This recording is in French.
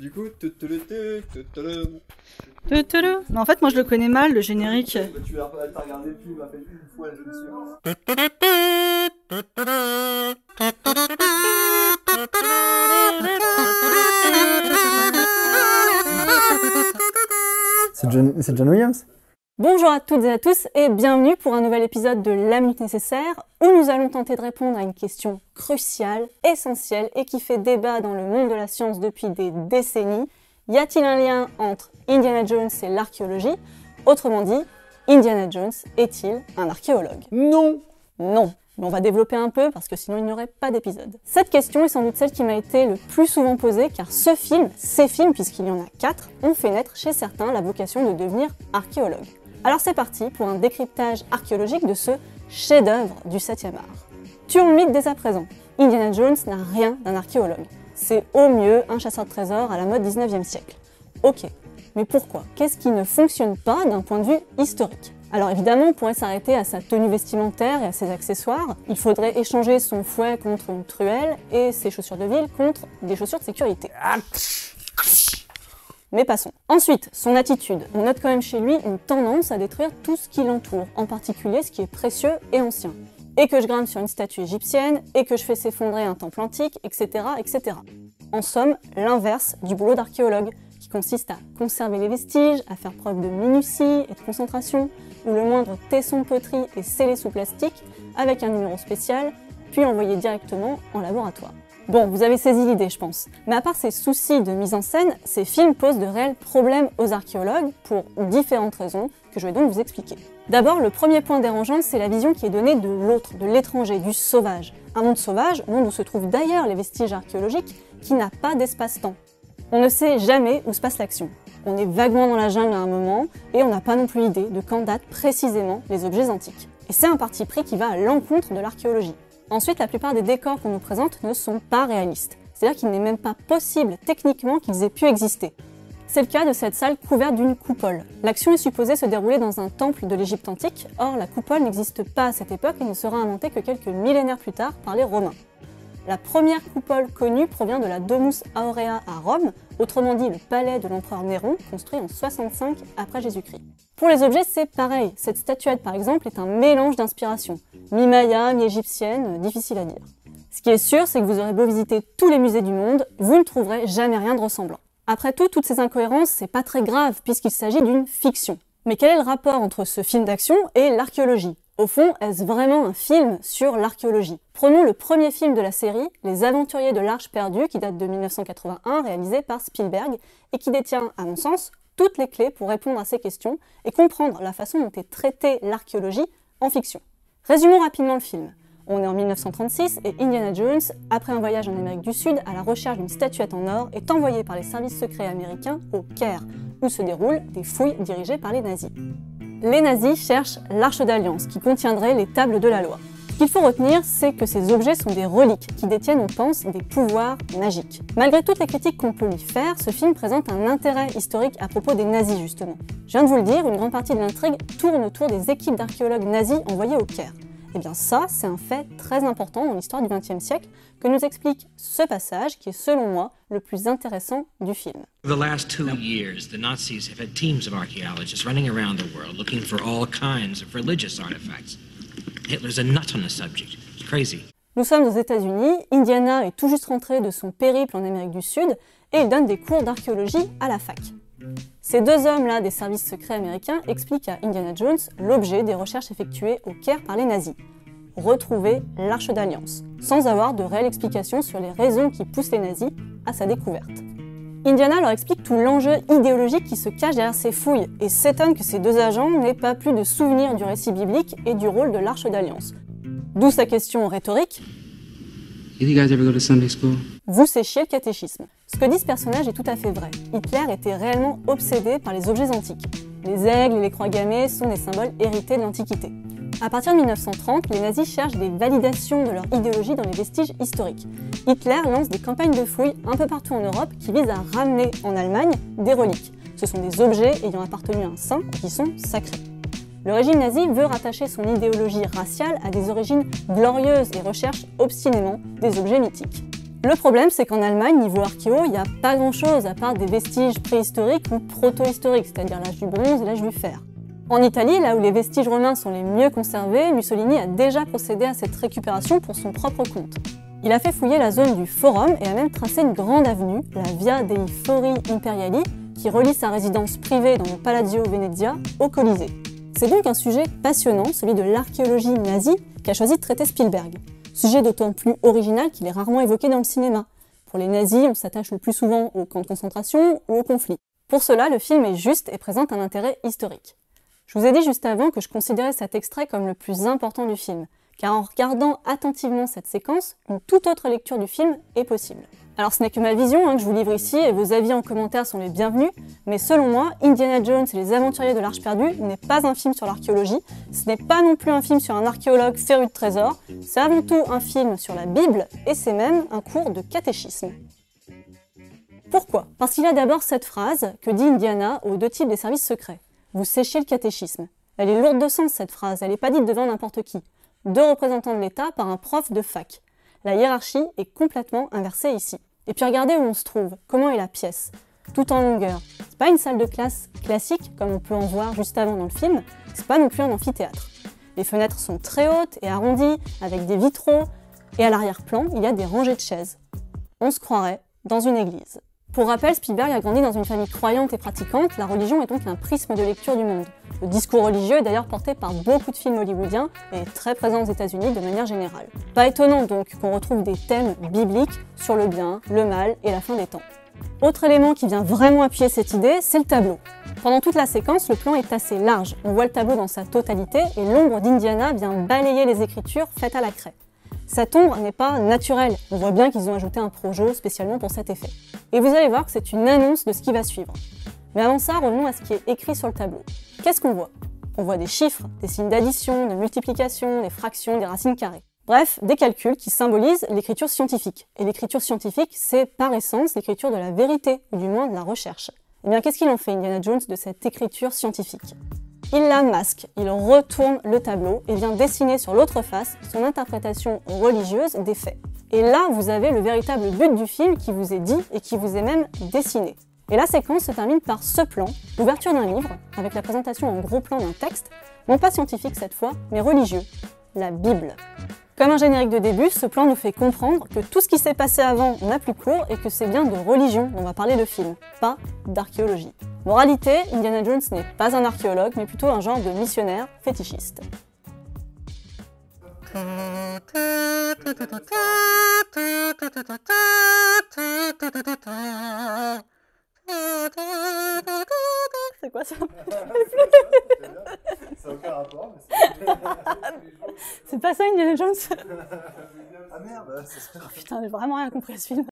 Du coup, en fait, moi je le connais mal, le générique. Tu l'as regardé plus, m'a fait une fois, je me suis. C'est John Williams. Bonjour à toutes et à tous et bienvenue pour un nouvel épisode de La Minute Nécessaire où nous allons tenter de répondre à une question cruciale, essentielle et qui fait débat dans le monde de la science depuis des décennies. Y a-t-il un lien entre Indiana Jones et l'archéologie? Autrement dit, Indiana Jones est-il un archéologue? Non! Non! Mais on va développer un peu parce que sinon il n'y aurait pas d'épisode. Cette question est sans doute celle qui m'a été le plus souvent posée car ce film, ces films puisqu'il y en a 4, ont fait naître chez certains la vocation de devenir archéologue. Alors c'est parti pour un décryptage archéologique de ce chef-d'œuvre du 7e art. Tuons le mythe dès à présent. Indiana Jones n'a rien d'un archéologue. C'est au mieux un chasseur de trésors à la mode 19e siècle. Ok, mais pourquoi? Qu'est-ce qui ne fonctionne pas d'un point de vue historique? Alors évidemment, on pourrait s'arrêter à sa tenue vestimentaire et à ses accessoires. Il faudrait échanger son fouet contre une truelle et ses chaussures de ville contre des chaussures de sécurité. Mais passons. Ensuite, son attitude. On note quand même chez lui une tendance à détruire tout ce qui l'entoure, en particulier ce qui est précieux et ancien. Et que je grimpe sur une statue égyptienne, et que je fais s'effondrer un temple antique, etc. etc. En somme, l'inverse du boulot d'archéologue, qui consiste à conserver les vestiges, à faire preuve de minutie et de concentration, où le moindre tesson de poterie est scellé sous plastique, avec un numéro spécial, puis envoyé directement en laboratoire. Bon, vous avez saisi l'idée, je pense. Mais à part ces soucis de mise en scène, ces films posent de réels problèmes aux archéologues pour différentes raisons que je vais donc vous expliquer. D'abord, le premier point dérangeant, c'est la vision qui est donnée de l'autre, de l'étranger, du sauvage. Un monde sauvage, monde où se trouvent d'ailleurs les vestiges archéologiques, qui n'a pas d'espace-temps. On ne sait jamais où se passe l'action. On est vaguement dans la jungle à un moment, et on n'a pas non plus idée de quand datent précisément les objets antiques. Et c'est un parti pris qui va à l'encontre de l'archéologie. Ensuite, la plupart des décors qu'on nous présente ne sont pas réalistes. C'est-à-dire qu'il n'est même pas possible techniquement qu'ils aient pu exister. C'est le cas de cette salle couverte d'une coupole. L'action est supposée se dérouler dans un temple de l'Égypte antique, or la coupole n'existe pas à cette époque et ne sera inventée que quelques millénaires plus tard par les Romains. La première coupole connue provient de la Domus Aurea à Rome, autrement dit le palais de l'empereur Néron, construit en 65 après Jésus-Christ. Pour les objets, c'est pareil. Cette statuette, par exemple, est un mélange d'inspirations. Mi-maya, mi-égyptienne, difficile à dire. Ce qui est sûr, c'est que vous aurez beau visiter tous les musées du monde, vous ne trouverez jamais rien de ressemblant. Après tout, toutes ces incohérences, c'est pas très grave, puisqu'il s'agit d'une fiction. Mais quel est le rapport entre ce film d'action et l'archéologie? Au fond, est-ce vraiment un film sur l'archéologie? Prenons le premier film de la série, Les Aventuriers de l'Arche Perdue, qui date de 1981, réalisé par Spielberg, et qui détient, à mon sens, toutes les clés pour répondre à ces questions et comprendre la façon dont est traitée l'archéologie en fiction. Résumons rapidement le film. On est en 1936 et Indiana Jones, après un voyage en Amérique du Sud à la recherche d'une statuette en or, est envoyé par les services secrets américains au Caire, où se déroulent des fouilles dirigées par les nazis. Les nazis cherchent l'Arche d'Alliance, qui contiendrait les tables de la loi. Ce qu'il faut retenir, c'est que ces objets sont des reliques qui détiennent, on pense, des pouvoirs magiques. Malgré toutes les critiques qu'on peut lui faire, ce film présente un intérêt historique à propos des nazis, justement. Je viens de vous le dire, une grande partie de l'intrigue tourne autour des équipes d'archéologues nazis envoyées au Caire. Et bien ça, c'est un fait très important dans l'histoire du XXe siècle que nous explique ce passage qui est, selon moi, le plus intéressant du film. The last 2 years, the Nazis have had teams of archaeologists running around the world looking for all kinds of religious artifacts. Hitler's a nut on the subject. It's crazy. Nous sommes aux États-Unis, Indiana est tout juste rentré de son périple en Amérique du Sud et il donne des cours d'archéologie à la fac. Ces deux hommes-là des services secrets américains expliquent à Indiana Jones l'objet des recherches effectuées au Caire par les nazis. Retrouver l'Arche d'Alliance, sans avoir de réelles explications sur les raisons qui poussent les nazis à sa découverte. Indiana leur explique tout l'enjeu idéologique qui se cache derrière ces fouilles et s'étonne que ces deux agents n'aient pas plus de souvenirs du récit biblique et du rôle de l'Arche d'Alliance. D'où sa question rhétorique. Vous séchiez le catéchisme. Ce que dit ce personnage est tout à fait vrai. Hitler était réellement obsédé par les objets antiques. Les aigles et les croix gammées sont des symboles hérités de l'Antiquité. À partir de 1930, les nazis cherchent des validations de leur idéologie dans les vestiges historiques. Hitler lance des campagnes de fouilles un peu partout en Europe qui visent à ramener en Allemagne des reliques. Ce sont des objets ayant appartenu à un saint qui sont sacrés. Le régime nazi veut rattacher son idéologie raciale à des origines glorieuses et recherche obstinément des objets mythiques. Le problème, c'est qu'en Allemagne, niveau archéo, il n'y a pas grand-chose à part des vestiges préhistoriques ou protohistoriques, c'est-à-dire l'âge du bronze et l'âge du fer. En Italie, là où les vestiges romains sont les mieux conservés, Mussolini a déjà procédé à cette récupération pour son propre compte. Il a fait fouiller la zone du Forum et a même tracé une grande avenue, la Via dei Fori Imperiali, qui relie sa résidence privée dans le Palazzo Venezia au Colisée. C'est donc un sujet passionnant, celui de l'archéologie nazie, qu'a choisi de traiter Spielberg. Sujet d'autant plus original qu'il est rarement évoqué dans le cinéma. Pour les nazis, on s'attache le plus souvent aux camps de concentration ou aux conflits. Pour cela, le film est juste et présente un intérêt historique. Je vous ai dit juste avant que je considérais cet extrait comme le plus important du film, car en regardant attentivement cette séquence, une toute autre lecture du film est possible. Alors ce n'est que ma vision que je vous livre ici, et vos avis en commentaire sont les bienvenus, mais selon moi, Indiana Jones et les Aventuriers de l'Arche Perdue n'est pas un film sur l'archéologie, ce n'est pas non plus un film sur un archéologue féru de trésors, c'est avant tout un film sur la Bible, et c'est même un cours de catéchisme. Pourquoi? Parce qu'il y a d'abord cette phrase que dit Indiana aux deux types des services secrets. Vous séchez le catéchisme. Elle est lourde de sens cette phrase, elle n'est pas dite devant n'importe qui. Deux représentants de l'État par un prof de fac. La hiérarchie est complètement inversée ici. Et puis regardez où on se trouve, comment est la pièce. Tout en longueur. C'est pas une salle de classe classique, comme on peut en voir juste avant dans le film, c'est pas non plus un amphithéâtre. Les fenêtres sont très hautes et arrondies, avec des vitraux, et à l'arrière-plan, il y a des rangées de chaises. On se croirait dans une église. Pour rappel, Spielberg a grandi dans une famille croyante et pratiquante, la religion est donc un prisme de lecture du monde. Le discours religieux est d'ailleurs porté par beaucoup de films hollywoodiens et est très présent aux États-Unis de manière générale. Pas étonnant donc qu'on retrouve des thèmes bibliques sur le bien, le mal et la fin des temps. Autre élément qui vient vraiment appuyer cette idée, c'est le tableau. Pendant toute la séquence, le plan est assez large, on voit le tableau dans sa totalité et l'ombre d'Indiana vient balayer les écritures faites à la craie. Cette ombre n'est pas naturelle, on voit bien qu'ils ont ajouté un projo spécialement pour cet effet. Et vous allez voir que c'est une annonce de ce qui va suivre. Mais avant ça, revenons à ce qui est écrit sur le tableau. Qu'est-ce qu'on voit? On voit des chiffres, des signes d'addition, de multiplication, des fractions, des racines carrées. Bref, des calculs qui symbolisent l'écriture scientifique. Et l'écriture scientifique, c'est par essence l'écriture de la vérité, ou du moins de la recherche. Et bien qu'est-ce qu'il en fait Indiana Jones de cette écriture scientifique? Il la masque, il retourne le tableau et vient dessiner sur l'autre face son interprétation religieuse des faits. Et là, vous avez le véritable but du film qui vous est dit et qui vous est même dessiné. Et la séquence se termine par ce plan, l'ouverture d'un livre, avec la présentation en gros plan d'un texte, non pas scientifique cette fois, mais religieux, la Bible. Comme un générique de début, ce plan nous fait comprendre que tout ce qui s'est passé avant n'a plus cours et que c'est bien de religion dont on va parler le film, pas d'archéologie. Moralité, Indiana Jones n'est pas un archéologue, mais plutôt un genre de missionnaire fétichiste. C'est quoi ça? C'est aucun rapport, mais c'est pas ça Indiana Jones? Ah merde! Oh putain, j'ai vraiment rien compris à ce film.